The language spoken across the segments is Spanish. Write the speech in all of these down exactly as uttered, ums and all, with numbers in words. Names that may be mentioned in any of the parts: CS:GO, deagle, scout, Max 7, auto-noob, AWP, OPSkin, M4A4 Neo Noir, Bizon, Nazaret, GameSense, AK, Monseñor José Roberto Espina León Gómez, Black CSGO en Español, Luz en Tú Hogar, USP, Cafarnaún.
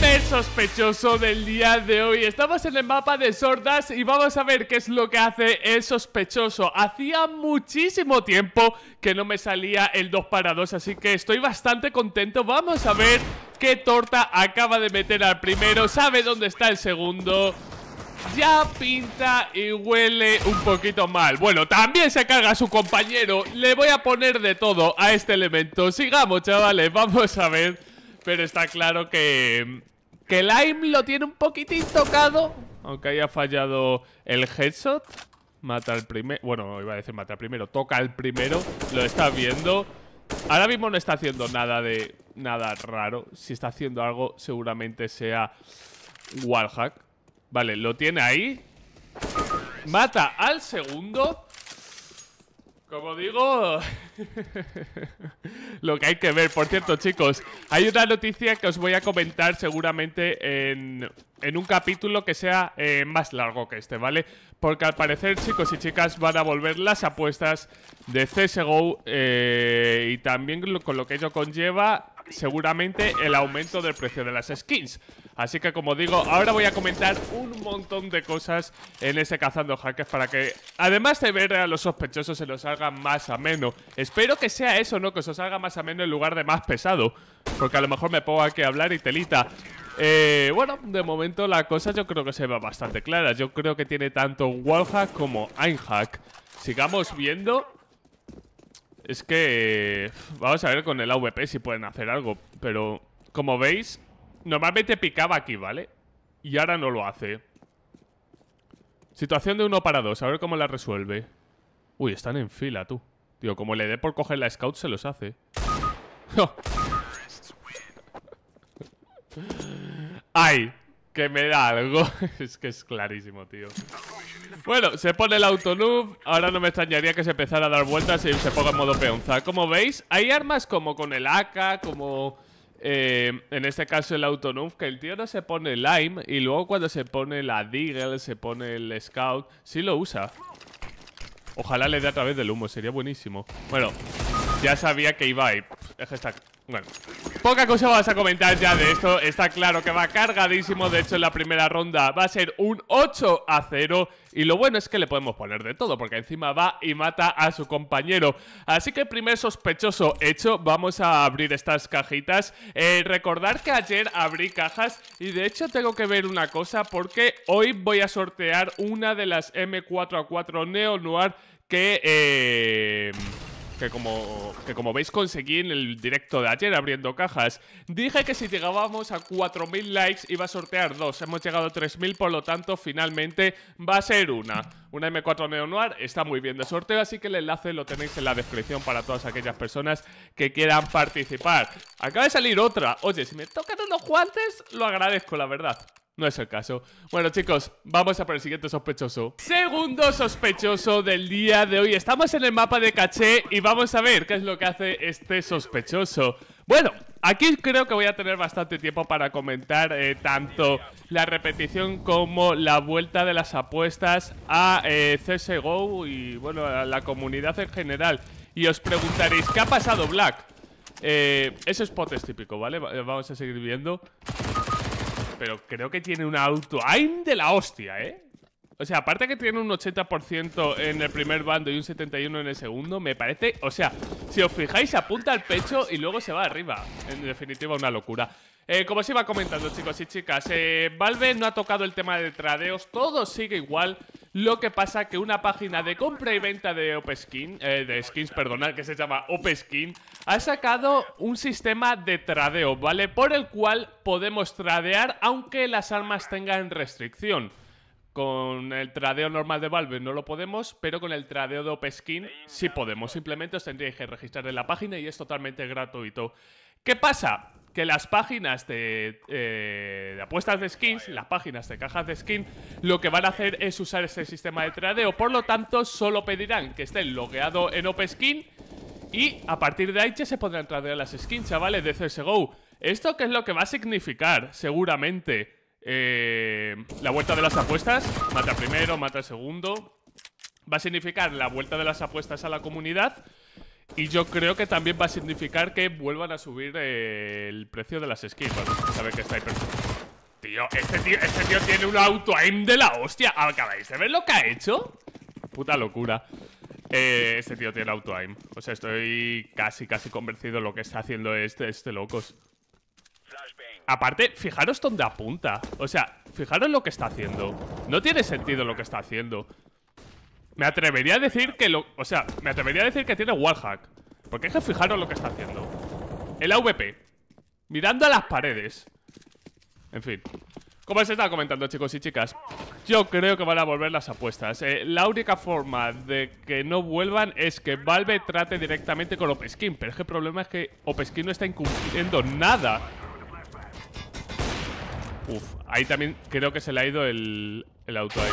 Primer sospechoso del día de hoy. Estamos en el mapa de Sordas y vamos a ver qué es lo que hace el sospechoso. Hacía muchísimo tiempo que no me salía el dos para dos, así que estoy bastante contento. Vamos a ver qué torta acaba de meter al primero. Sabe dónde está el segundo. Ya pinta y huele un poquito mal. Bueno, también se carga a su compañero. Le voy a poner de todo a este elemento. Sigamos, chavales, vamos a ver. Pero está claro que... que Lime lo tiene un poquitín tocado. Aunque haya fallado el headshot. Mata al primero. Bueno, iba a decir mata al primero. Toca al primero. Lo está viendo. Ahora mismo no está haciendo nada de... nada raro. Si está haciendo algo, seguramente sea wallhack. Vale, lo tiene ahí. Mata al segundo. Como digo, lo que hay que ver. Por cierto, chicos, hay una noticia que os voy a comentar seguramente en, en un capítulo que sea eh, más largo que este, ¿vale? Porque al parecer, chicos y chicas, van a volver las apuestas de C S G O eh, y también con lo que ello conlleva seguramente el aumento del precio de las skins. Así que, como digo, ahora voy a comentar un montón de cosas en este Cazando Hackers para que, además de ver a los sospechosos, se los haga más ameno. Espero que sea eso, ¿no? Que se os haga más ameno en lugar de más pesado, porque a lo mejor me pongo aquí a hablar y telita. Eh, bueno, de momento la cosa yo creo que se ve bastante clara. Yo creo que tiene tanto wallhack como aimhack. Sigamos viendo. Es que... Eh, vamos a ver con el A W P si pueden hacer algo. Pero, como veis, normalmente picaba aquí, ¿vale? Y ahora no lo hace. Situación de uno para dos. A ver cómo la resuelve. Uy, están en fila, tú. Tío, como le dé por coger la scout, se los hace. ¡Ay! Que me da algo. Es que es clarísimo, tío. Bueno, se pone el auto-noob. Ahora no me extrañaría que se empezara a dar vueltas y se ponga en modo peonza. Como veis, hay armas como con el A K, como eh, en este caso el auto-noob, que el tío no se pone el aim. Y luego cuando se pone la deagle, se pone el scout, sí lo usa. Ojalá le dé a través del humo, sería buenísimo. Bueno, ya sabía que iba ahí. Es que está... Bueno, poca cosa vas a comentar ya de esto. Está claro que va cargadísimo. De hecho, en la primera ronda va a ser un ocho a cero. Y lo bueno es que le podemos poner de todo, porque encima va y mata a su compañero. Así que primer sospechoso hecho. Vamos a abrir estas cajitas. eh, Recordad que ayer abrí cajas. Y de hecho tengo que ver una cosa, porque hoy voy a sortear una de las M cuatro A cuatro Neo Noir que... Eh... Que como, que como veis conseguí en el directo de ayer abriendo cajas. Dije que si llegábamos a cuatro mil likes iba a sortear dos. Hemos llegado a tres mil, por lo tanto finalmente va a ser una. Una M cuatro Neo Noir. Está muy bien de sorteo, así que el enlace lo tenéis en la descripción para todas aquellas personas que quieran participar. Acaba de salir otra. Oye, si me tocan unos guantes lo agradezco, la verdad. No es el caso. Bueno, chicos, vamos a por el siguiente sospechoso. Segundo sospechoso del día de hoy. Estamos en el mapa de caché y vamos a ver qué es lo que hace este sospechoso. Bueno, aquí creo que voy a tener bastante tiempo para comentar eh, tanto la repetición como la vuelta de las apuestas a eh, C S G O y, bueno, a la comunidad en general. Y os preguntaréis, ¿qué ha pasado, Black? Eh, ese spot es típico, ¿vale? Vamos a seguir viendo. Pero creo que tiene un auto-aim de la hostia, ¿eh? O sea, aparte que tiene un ochenta por ciento en el primer bando y un setenta y uno por ciento en el segundo, me parece... O sea, si os fijáis, apunta al pecho y luego se va arriba. En definitiva, una locura. Eh, como os iba comentando, chicos y chicas, eh, Valve no ha tocado el tema de tradeos. Todo sigue igual. Lo que pasa que una página de compra y venta de OPSkin, eh, de skins, perdonad, que se llama OPSkin, ha sacado un sistema de tradeo, ¿vale? Por el cual podemos tradear aunque las armas tengan restricción. Con el tradeo normal de Valve no lo podemos, pero con el tradeo de OPSkin sí podemos. Simplemente os tendríais que registrar en la página y es totalmente gratuito. ¿Qué pasa? Que las páginas de, eh, de apuestas de skins, las páginas de cajas de skin, lo que van a hacer es usar este sistema de tradeo. Por lo tanto, solo pedirán que estén logueados en OPSkin y a partir de ahí ya se podrán tradear las skins, chavales, de C S G O. ¿Esto qué es lo que va a significar? Seguramente... Eh, la vuelta de las apuestas. Mata primero, mata segundo. Va a significar la vuelta de las apuestas a la comunidad. Y yo creo que también va a significar que vuelvan a subir el precio de las skins. A ver qué está ahí. Tío, este tío, este tío tiene un auto-aim de la hostia. ¿Acabáis de ver lo que ha hecho? Puta locura. Eh, este tío tiene auto-aim. O sea, estoy casi, casi convencido de lo que está haciendo este, este locos. Aparte, fijaros dónde apunta. O sea, fijaros lo que está haciendo. No tiene sentido lo que está haciendo. Me atrevería a decir que lo... O sea, me atrevería a decir que tiene wallhack. Porque es que fijaros lo que está haciendo. El A W P. Mirando a las paredes. En fin. Como os estaba comentando, chicos y chicas, yo creo que van a volver las apuestas. eh, La única forma de que no vuelvan es que Valve trate directamente con OPSkin. Pero es que el problema es que OPSkin no está incumpliendo nada. Uf, ahí también creo que se le ha ido el, el auto ahí.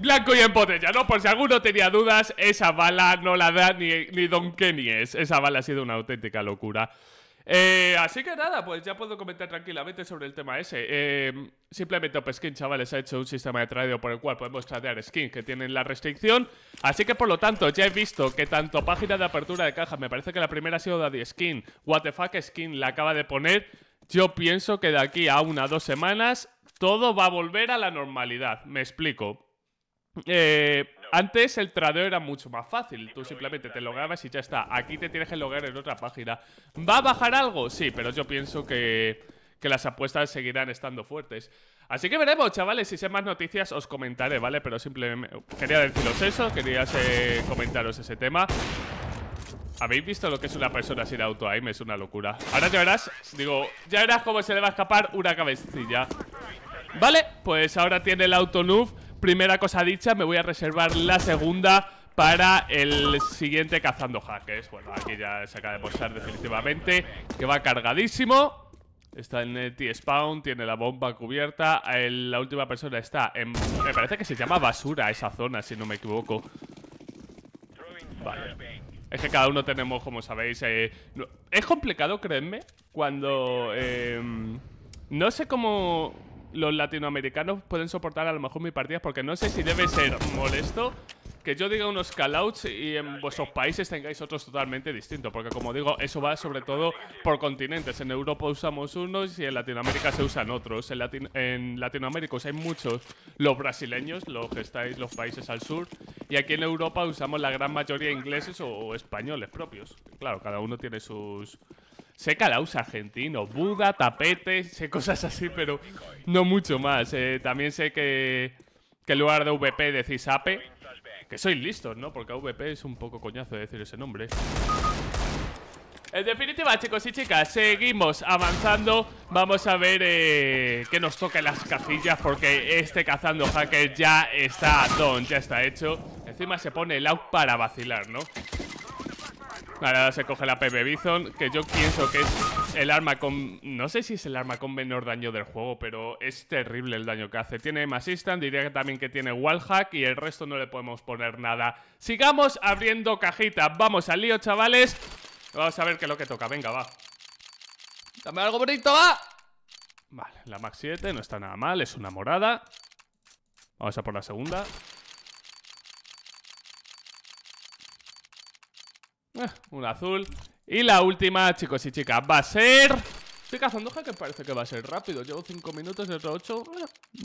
Blanco y en botella, ¿no? Por si alguno tenía dudas, esa bala no la da ni, ni Don Kenny es. Esa bala ha sido una auténtica locura. Eh, así que nada, pues ya puedo comentar tranquilamente sobre el tema ese. Eh, simplemente OPSkin, chavales, ha hecho un sistema de tradeo por el cual podemos tradear skins que tienen la restricción. Así que por lo tanto, ya he visto que tanto página de apertura de cajas, me parece que la primera ha sido Daddy Skin, What the Fuck Skin la acaba de poner. Yo pienso que de aquí a una o dos semanas todo va a volver a la normalidad. Me explico. Eh, antes el tradeo era mucho más fácil. Tú simplemente te logabas y ya está. Aquí te tienes que logar en otra página. ¿Va a bajar algo? Sí, pero yo pienso que, que las apuestas seguirán estando fuertes. Así que veremos, chavales. Si sé más noticias os comentaré, ¿vale? Pero simplemente quería deciros eso. Quería eh, comentaros ese tema. ¿Habéis visto lo que es una persona sin auto-aim? Es una locura. Ahora ya verás. Digo, ya verás cómo se le va a escapar una cabecilla. Vale, pues ahora tiene el auto-noob. Primera cosa dicha, me voy a reservar la segunda para el siguiente cazando hackers. Bueno, aquí ya se acaba de posar definitivamente, que va cargadísimo. Está en el T-Spawn, tiene la bomba cubierta. El, la última persona está en... Me parece que se llama basura esa zona, si no me equivoco. Vale. Es que cada uno tenemos, como sabéis... Eh, no, es complicado, creedme, cuando... Eh, no sé cómo... Los latinoamericanos pueden soportar a lo mejor mis partidas, porque no sé si debe ser molesto que yo diga unos callouts y en vuestros países tengáis otros totalmente distintos. Porque como digo, eso va sobre todo por continentes. En Europa usamos unos y en Latinoamérica se usan otros. En, Latino en Latinoamérica usáis muchos los brasileños, los que estáis los países al sur. Y aquí en Europa usamos la gran mayoría ingleses o, o españoles propios. Claro, cada uno tiene sus... Sé calaus argentinos, Buda, tapetes, sé cosas así, pero no mucho más. Eh, también sé que, que en lugar de V P decís A P, que sois listos, ¿no? Porque A V P es un poco coñazo de decir ese nombre. En definitiva, chicos y chicas, seguimos avanzando. Vamos a ver eh, qué nos toca en las cajillas, porque este cazando hacker ya está don, ya está hecho. Encima se pone el A U P para vacilar, ¿no? Ahora se coge la P B Bizon, que yo pienso que es el arma con... No sé si es el arma con menor daño del juego, pero es terrible el daño que hace. Tiene más instant, diría que también que tiene wallhack y el resto no le podemos poner nada. Sigamos abriendo cajita. Vamos al lío, chavales. Vamos a ver qué es lo que toca. Venga, va. Dame algo bonito, va. Vale, la Max siete no está nada mal, es una morada. Vamos a por la segunda. Un azul. Y la última, chicos y chicas, va a ser... Estoy cazando hackers, parece que va a ser rápido. Llevo cinco minutos, otro ocho.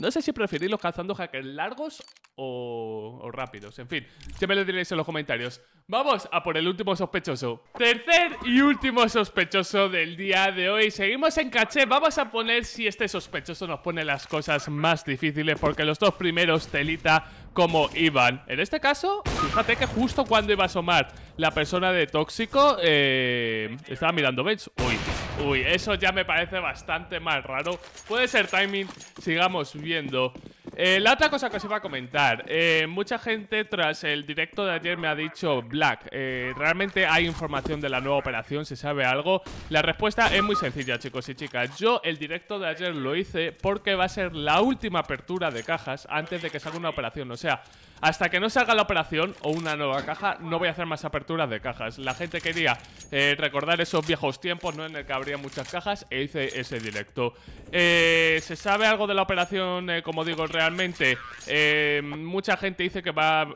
No sé si preferís los cazando hackers largos o... o rápidos. En fin, ya me lo diréis en los comentarios. Vamos a por el último sospechoso. Tercer y último sospechoso del día de hoy. Seguimos en caché. Vamos a poner si este sospechoso nos pone las cosas más difíciles, porque los dos primeros telita como iban. En este caso, fíjate que justo cuando iba a asomar la persona de tóxico, eh, estaba mirando bench. Uy, uy, eso ya me parece bastante más raro. Puede ser timing, sigamos viendo. Eh, la otra cosa que os iba a comentar, eh, mucha gente tras el directo de ayer me ha dicho: Black, eh, ¿realmente hay información de la nueva operación? ¿Se sabe algo? La respuesta es muy sencilla, chicos y chicas. Yo el directo de ayer lo hice porque va a ser la última apertura de cajas antes de que salga una operación. O sea, hasta que no salga la operación o una nueva caja, no voy a hacer más aperturas de cajas. La gente quería eh, recordar esos viejos tiempos, ¿no? En el que habría muchas cajas, e hice ese directo. eh, ¿Se sabe algo de la operación? Eh, como digo, realmente eh, mucha gente dice que va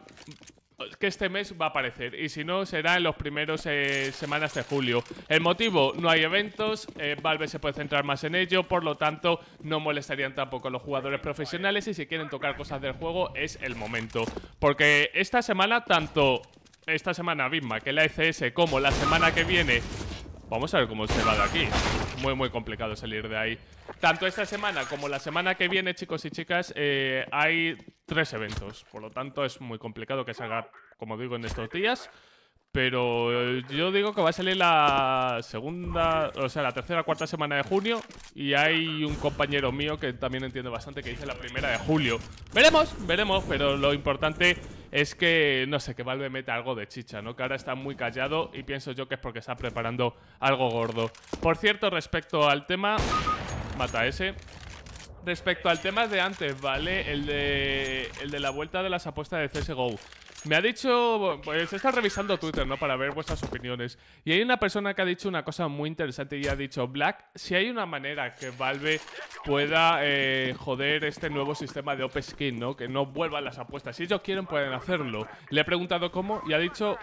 que este mes va a aparecer, y si no será en los primeros eh, semanas de julio. El motivo, no hay eventos, eh, Valve se puede centrar más en ello, por lo tanto no molestarían tampoco a los jugadores profesionales, y si quieren tocar cosas del juego es el momento, porque esta semana, tanto esta semana misma que la E C S como la semana que viene, vamos a ver cómo se va de aquí. Muy, muy complicado salir de ahí. Tanto esta semana como la semana que viene, chicos y chicas, eh, hay tres eventos. Por lo tanto, es muy complicado que salga, como digo, en estos días. Pero yo digo que va a salir la segunda, o sea, la tercera o cuarta semana de junio. Y hay un compañero mío que también entiende bastante que dice la primera de julio. Veremos, veremos, pero lo importante es que, no sé, que Valve meta algo de chicha, ¿no? Que ahora está muy callado y pienso yo que es porque está preparando algo gordo. Por cierto, respecto al tema... Mata ese. Respecto al tema de antes, ¿vale? El de, el de la vuelta de las apuestas de C S G O. Me ha dicho... Pues está revisando Twitter, ¿no? Para ver vuestras opiniones. Y hay una persona que ha dicho una cosa muy interesante y ha dicho: Black, si hay una manera que Valve pueda eh, joder este nuevo sistema de OPSkin, ¿no? Que no vuelvan las apuestas. Si ellos quieren, pueden hacerlo. Le he preguntado cómo y ha dicho...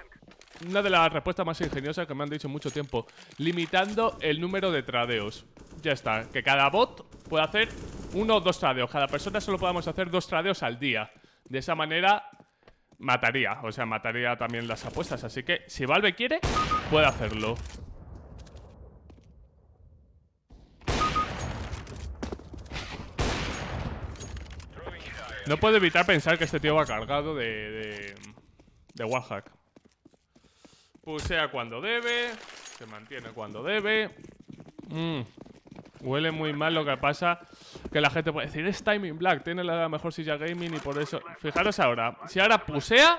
Una de las respuestas más ingeniosas que me han dicho mucho tiempo: limitando el número de tradeos. Ya está, que cada bot pueda hacer uno o dos tradeos. Cada persona solo podamos hacer dos tradeos al día. De esa manera... Mataría, o sea, mataría también las apuestas. Así que, si Valve quiere, puede hacerlo. No puedo evitar pensar que este tío va cargado de... De, de wallhack. Pusea cuando debe. Se mantiene cuando debe. Mmm... Huele muy mal lo que pasa, que la gente puede decir, es timing Black, tiene la mejor silla gaming y por eso... Fijaros ahora, si ahora pusea...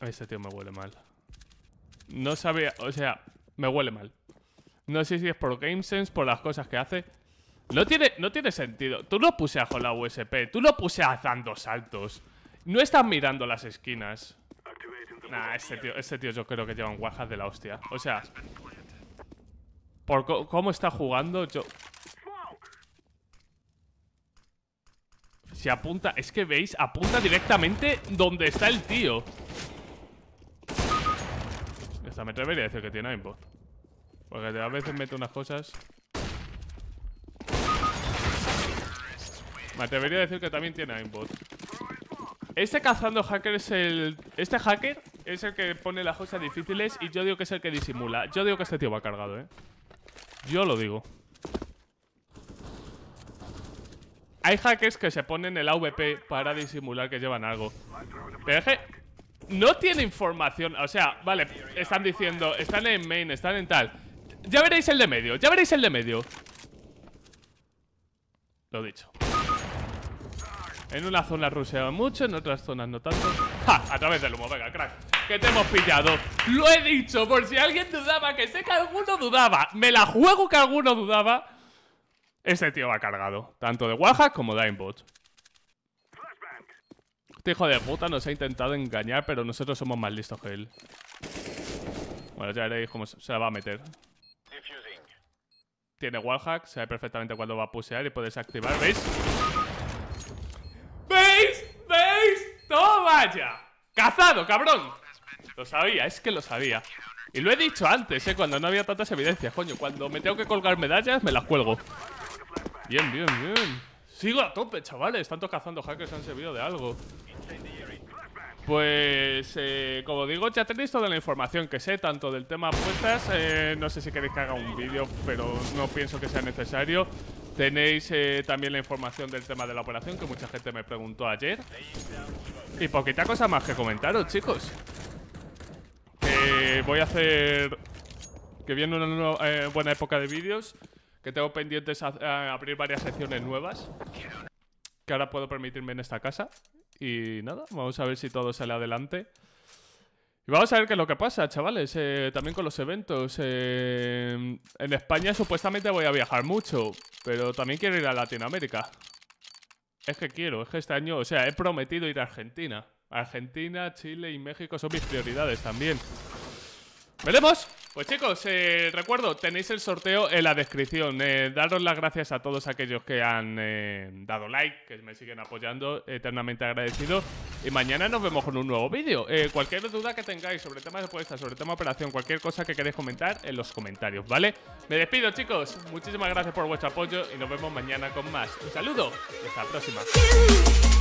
Este tío me huele mal. No sabía, o sea, me huele mal. No sé si es por GameSense, por las cosas que hace... No tiene, no tiene sentido. Tú no puseas con la U S P, tú no puseas dando saltos. No están mirando las esquinas. Nah, este tío, este tío yo creo que lleva un wallhack de la hostia. O sea, por cómo está jugando, yo... Se apunta... Es que veis, apunta directamente donde está el tío. Esta me atrevería a decir que tiene aimbot, porque a veces mete unas cosas... Me atrevería a decir que también tiene aimbot. Este cazando hacker es el... Este hacker es el que pone las cosas difíciles y yo digo que es el que disimula. Yo digo que este tío va cargado, ¿eh? Yo lo digo. Hay hackers que se ponen el A W P para disimular que llevan algo. Pero es que no tiene información. O sea, vale, están diciendo, están en main, están en tal. Ya veréis el de medio, ya veréis el de medio. Lo dicho. En una zona ruseaba mucho, en otras zonas no tanto. ¡Ja! A través del humo, venga, crack. Que te hemos pillado. Lo he dicho, por si alguien dudaba, que sé que alguno dudaba. Me la juego que alguno dudaba. Este tío va cargado, tanto de wallhack como de aimbot. Este hijo de puta nos ha intentado engañar, pero nosotros somos más listos que él. Bueno, ya veréis cómo se la va a meter. Tiene wallhack, sabe perfectamente cuándo va a pusear y puedes activar, ¿veis? ¿Veis? ¿Veis? ¡Toma ya! ¡Cazado, cabrón! Lo sabía, es que lo sabía. Y lo he dicho antes, ¿eh? Cuando no había tantas evidencias, coño. Cuando me tengo que colgar medallas, me las cuelgo. Bien, bien, bien. Sigo a tope, chavales. Tantos cazando hackers han servido de algo. Pues, eh, como digo, ya tenéis toda la información que sé, tanto del tema apuestas. Eh, no sé si queréis que haga un vídeo, pero no pienso que sea necesario. Tenéis eh, también la información del tema de la operación, que mucha gente me preguntó ayer. Y poquita cosa más que comentaros, chicos. Que voy a hacer... Que viene una nueva, eh, buena época de vídeos. Que tengo pendientes a, a abrir varias secciones nuevas, que ahora puedo permitirme en esta casa. Y nada, vamos a ver si todo sale adelante. Y vamos a ver qué es lo que pasa, chavales. Eh, también con los eventos. Eh, en España supuestamente voy a viajar mucho, pero también quiero ir a Latinoamérica. Es que quiero, es que este año... O sea, he prometido ir a Argentina. Argentina, Chile y México son mis prioridades también. ¡Veremos! Pues chicos, eh, recuerdo, tenéis el sorteo en la descripción. eh, Daros las gracias a todos aquellos que han eh, dado like, que me siguen apoyando, eternamente agradecido. Y mañana nos vemos con un nuevo vídeo. eh, Cualquier duda que tengáis sobre temas de apuestas, sobre tema de operación, cualquier cosa que queréis comentar, en los comentarios, ¿vale? Me despido, chicos, muchísimas gracias por vuestro apoyo y nos vemos mañana con más. Un saludo y hasta la próxima.